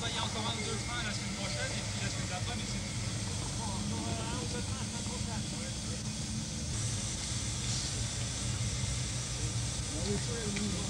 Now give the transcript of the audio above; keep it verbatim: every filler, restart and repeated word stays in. travailler encore un ou deux trains la semaine prochaine et puis la semaine d'après, mais c'est tout. On aura un ou deux trains la semaine prochaine. Ouais.